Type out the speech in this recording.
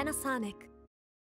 Panasonic.